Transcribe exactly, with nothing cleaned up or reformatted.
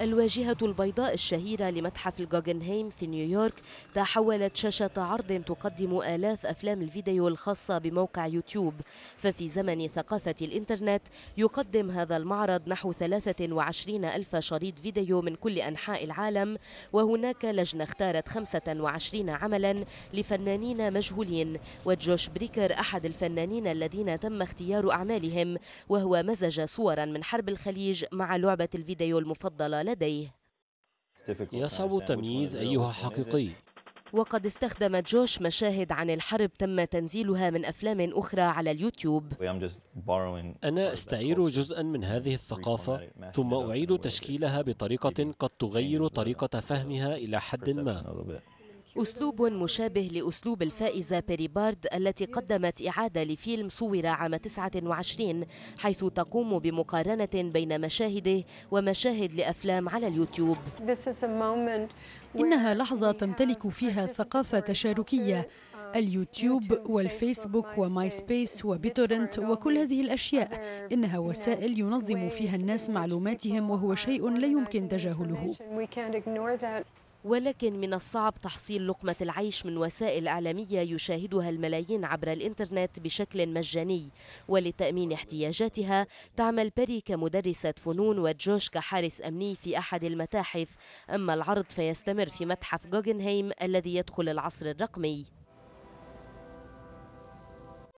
الواجهة البيضاء الشهيرة لمتحف الجوجنهايم في نيويورك تحولت شاشة عرض تقدم آلاف أفلام الفيديو الخاصة بموقع يوتيوب. ففي زمن ثقافة الإنترنت يقدم هذا المعرض نحو ثلاثة وعشرين ألف شريط فيديو من كل أنحاء العالم، وهناك لجنة اختارت خمسة وعشرين عملا لفنانين مجهولين، وجوش بريكر أحد الفنانين الذين تم اختيار أعمالهم، وهو مزج صورا من حرب الخليج مع لعبة الفيديو المفضلة لديه. يصعب تمييز أيها حقيقي. وقد استخدم جوش مشاهد عن الحرب تم تنزيلها من أفلام أخرى على اليوتيوب. أنا أستعير جزءاً من هذه الثقافة ثم أعيد تشكيلها بطريقة قد تغير طريقة فهمها إلى حد ما. أسلوب مشابه لأسلوب الفائزة بيري بارد التي قدمت إعادة لفيلم صور عام تسعة وعشرين، حيث تقوم بمقارنة بين مشاهده ومشاهد لأفلام على اليوتيوب. إنها لحظة تمتلك فيها ثقافة تشاركية. اليوتيوب والفيسبوك وماي سبيس وبيتورنت وكل هذه الأشياء إنها وسائل ينظم فيها الناس معلوماتهم، وهو شيء لا يمكن تجاهله. ولكن من الصعب تحصيل لقمة العيش من وسائل إعلامية يشاهدها الملايين عبر الإنترنت بشكل مجاني، ولتأمين احتياجاتها تعمل بيري كمدرسة فنون وجوش كحارس أمني في أحد المتاحف. أما العرض فيستمر في متحف جوجنهايم الذي يدخل العصر الرقمي.